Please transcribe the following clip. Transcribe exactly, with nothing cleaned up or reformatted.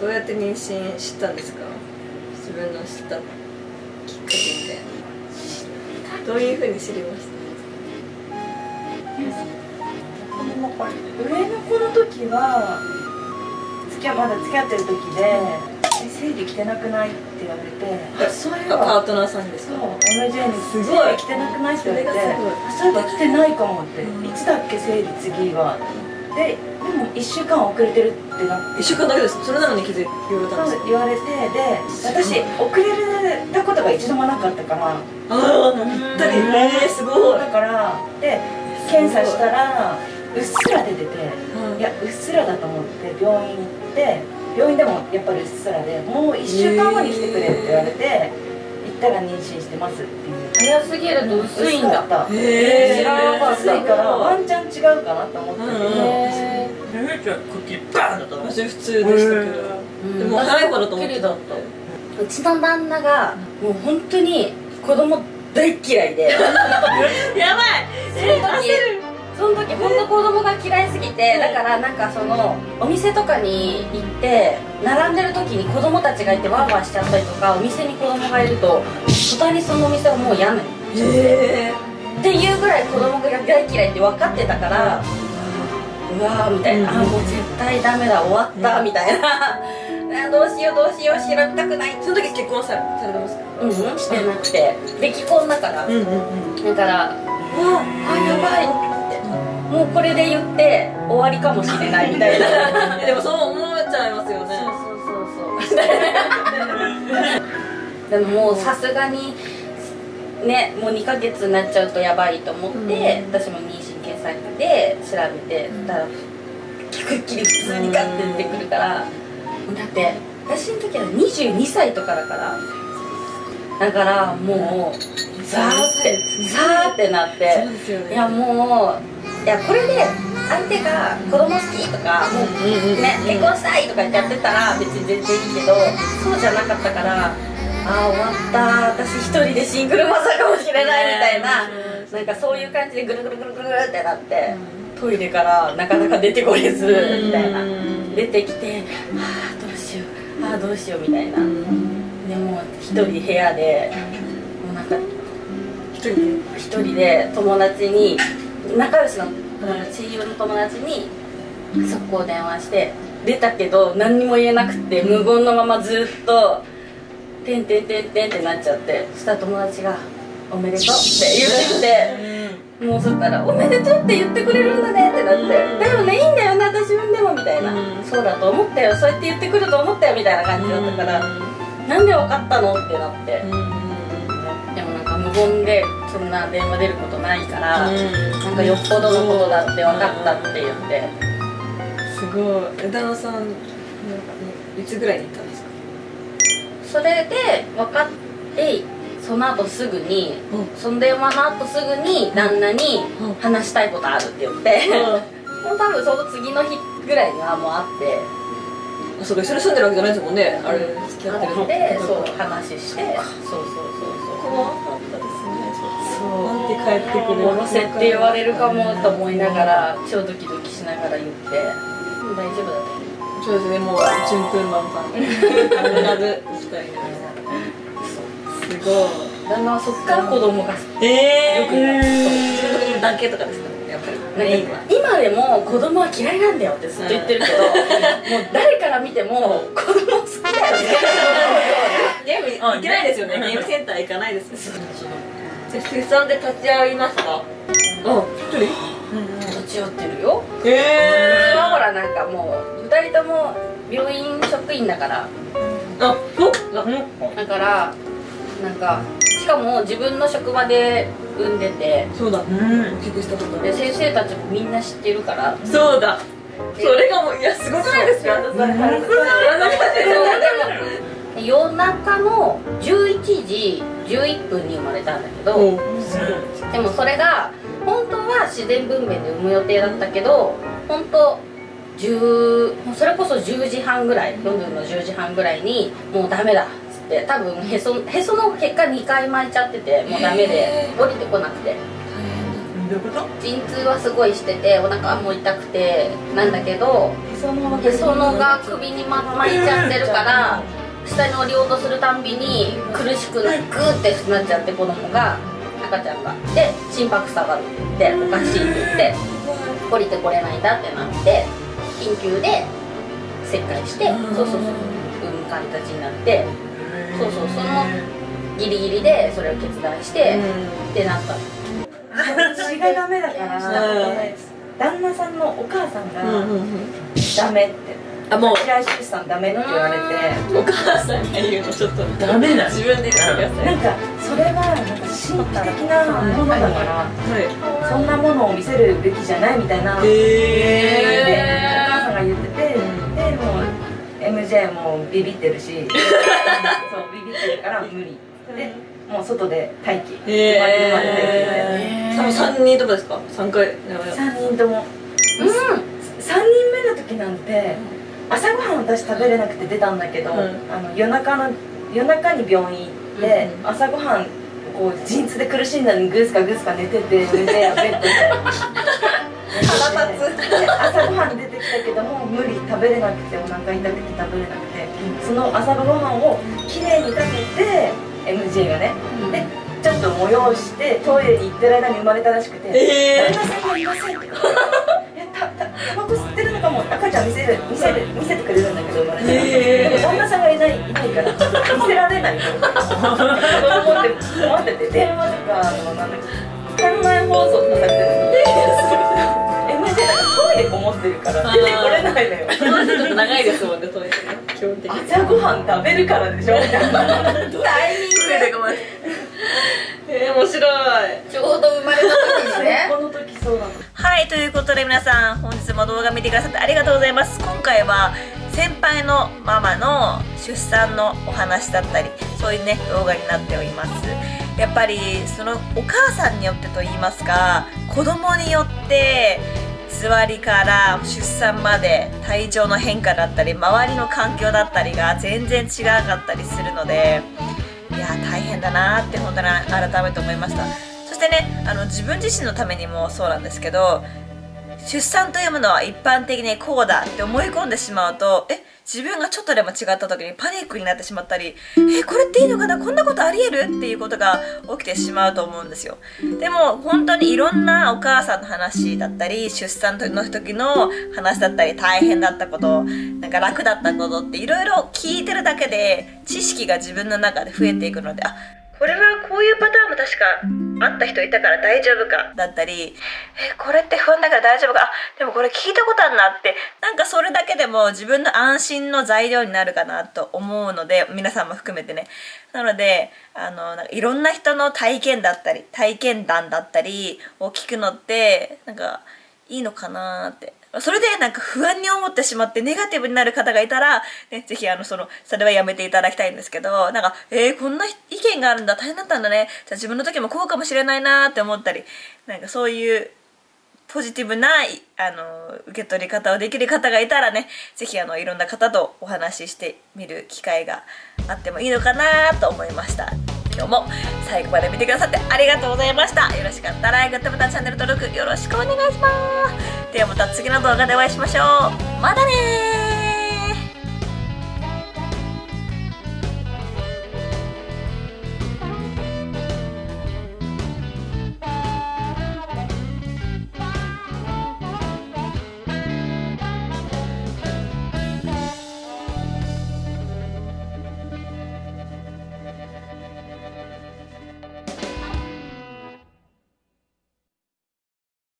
どうやって妊娠したんですか？自分の知ったきっかけみたいな、どういうふうに知りました？でもこれ上の子の時は付き合まだ付き合ってる時で。生理来てなくないって言われて、それがパートナーさんですか？ エムジェー にすごい来てなくないって言われて、そういえば来てないかもって、いつだっけ生理次はで、でもいっしゅうかん遅れてるってなって、いっしゅうかんだけです。それなのに気づいて言われたんです。言われて、で私遅れたことが一度もなかったから、ああなったりね、すごい。だからで検査したらうっすら出てて、いやうっすらだと思って病院行って、病院でもやっぱりうっすらで、もういっしゅうかんごに来てくれって言われて、行ったら妊娠してますっていう。早すぎると薄いんだった。へえ、薄いからワンチャン違うかなと思ったけど、ゆうちゃんクッキーバーンだったの。私普通でしたけど、でも早い子だと思ってた。うちの旦那がもう本当に子供大嫌いで、やばい、焦る。その時本当子供が嫌いすぎて、だからなんかそのお店とかに行って並んでる時に子供たちがいてワンワンしちゃったりとか、お店に子供がいると途端にそのお店はもうやめえー、っていうぐらい子供が大嫌いって分かってたから、うわーみたいな、あもう絶対ダメだ終わったみたいなどうしようどうしよう、知られたくない。その時結婚されてますか？うん、してなくて、で既婚だからだから「ああやばい」もうこれで言って終わりかもしれないみたいなでもそう思っちゃいますよね。そうそうそうそうでももうさすがにね、もうにかげつになっちゃうとやばいと思って、うん、私も妊娠検査で調べて、うん、たらくっきり普通にガッて出てくるから、うん、だって私の時はにじゅうにさいとかだから、だからもうザーってザーってなって、いやもういやこれで相手が子供好きとか、もうね結婚したいとかやってたら別に全然いいけど、そうじゃなかったから、ああ終わった、私一人でシングルマザーかもしれないみたいな、なんかそういう感じでぐるぐるぐるぐるってなって、トイレからなかなか出てこれずみたいな、出てきてああどうしよう、ああどうしようみたいな。でも一人部屋でもうなんか一人で友達に、仲良しの友達、親友の友達に速攻電話して出たけど何にも言えなくて、無言のままずっと「てんてんてんてん」ってなっちゃって、そしたら友達が「おめでとう」って言ってきて、もうそったら「おめでとう」って言ってくれるんだねってなって、「でもねいいんだよね私産んでも」みたいな「そうだと思ったよ、そうやって言ってくると思ったよ」みたいな感じだったから「なんで分かったの?」ってなって、でもなんか無言でそんな電話出ることないから、なんかよっぽどのことだって分かったって言って。すごい。枝野さん、いつぐらいに行ったんですか？それで分かって、その後すぐに、その電話の後すぐに旦那に「話したいことある」って言って、もう多分その次の日ぐらいにはもう会って。そうか、一緒に住んでるわけじゃないですもんね、あれ付き合ってるので。そう話して、そうそうそうそう怖かったですね。なんて帰ってくるおろせって言われるかもと思いながら、超ドキドキしながら言って、もう大丈夫だと思う。そうですね、もう順風満帆で必ず行きたいな。すごい。旦那はそっから子供がええよくなったそう。だけとかですかね、やっぱり。今でも子供は嫌いなんだよってずっと言ってるけど、もう誰から見ても子供好きだよね。ゲーム行けないですよね、ゲームセンター行かないですよね。出産で立ち会いました？うん、一人？立ち会ってるよ。へえ。ほらなんかもう二人とも病院職員だから。あ、うん。だからなんかしかも自分の職場で産んでて。そうだ。うん。結婚したこと。で先生たちもみんな知ってるから。そうだ。それがもういやすごくないですか？夜中のじゅういちじじゅういっぷんに生まれたんだけど、でもそれが本当は自然分娩で産む予定だったけど、本当じゅうそれこそじゅうじはんぐらい、夜のじゅうじはんぐらいにもうダメだっつって、多分へそへその結果にかい巻いちゃってて、もうダメで降りてこなくて、どういうこと？陣痛はすごいしてて、お腹も痛くてなんだけど、へそのが首に巻いちゃってるから、下に降りようとするたんびに苦しくなグーってなっちゃって、子供が、赤ちゃんがで心拍下がるって言って、おかしいって言って降りてこれないんだってなって、緊急で切開して、そうそうそう、産む形になって、そうそう、そのギリギリでそれを決断してってなった。私がダメだから旦那さんのお母さんがダメって、あ、もう白石さんダメって言われて、お母さんが言うのちょっとダメだ、自分で言ってください。なんかそれは神秘的なものだから、そんなものを見せるべきじゃないみたいな、お母さんが言ってて、でもう エムジェー もビビってるし、そうビビってるから無理で、もう外で待機、さんにんとかですか？ さん 回さんにんとも。うん、さんにんめの時なんて朝ごはん私食べれなくて出たんだけど、あの夜中の夜中に病院行って朝ごはんこう陣痛で苦しんだのにグースかグースか寝てて、寝てやべって腹立つ。朝ごはん出てきたけども無理、食べれなくて、お腹痛くて食べれなくて、その朝ごはんをきれいに食べて エムジェー がね、でちょっと催してトイレに行ってる間に生まれたらしくて、旦那さんがいませんって、タバコ吸ってるのかも、赤ちゃん見せる、見せる、見せてくれるんだけど生まれて、でも旦那さんがいない、いないから見せられないと思って困ってて、電話とかあのなんだっけ、館内放送とかされてるのに、エムジェー なんかトイレこもってるから出てこれないのよ。ちょっと長いですもんね、トイレ。基本的に朝ごはん食べるからでしょ。タイミングでごめん。えー、面白い。ちょうど生まれた時ですね。この時そうなの。はい、ということで皆さん本日も動画見てくださってありがとうございます。今回は先輩のママの出産のお話だったり、そういうね動画になっております。やっぱりそのお母さんによってと言いますか、子供によって座りから出産まで体調の変化だったり、周りの環境だったりが全然違かったりするので、いや大変だなーって本当に改めて思いました。そしてね、あの自分自身のためにもそうなんですけど、出産というものは一般的にこうだって思い込んでしまうと、え自分がちょっとでも違った時にパニックになってしまったり、えこれっていいのかな、こんなことありえるっていうことが起きてしまうと思うんですよ。でも本当にいろんなお母さんの話だったり、出産の時の話だったり、大変だったこと、なんか楽だったことっていろいろ聞いてるだけで知識が自分の中で増えていくので、あこれはこういうパターンも確かあった人いたから大丈夫かだったり、えこれって不安だから大丈夫か、あでもこれ聞いたことあるなって、なんかそれだけでも自分の安心の材料になるかなと思うので、皆さんも含めてね。なのであのなんかいろんな人の体験だったり体験談だったりを聞くのってなんかいいのかなって、それでなんか不安に思ってしまってネガティブになる方がいたら、ね、ぜひあのそのそれはやめていただきたいんですけど、なんかえー、こんな意見があるんだ、大変だったんだね、じゃあ自分の時もこうかもしれないなーって思ったり、なんかそういうポジティブなあの受け取り方をできる方がいたらね、ぜひあのいろんな方とお話ししてみる機会があってもいいのかなと思いました。今日も最後まで見てくださってありがとうございました。よろしかったらグッドボタン、チャンネル登録よろしくお願いします。ではまた次の動画でお会いしましょう。またねー。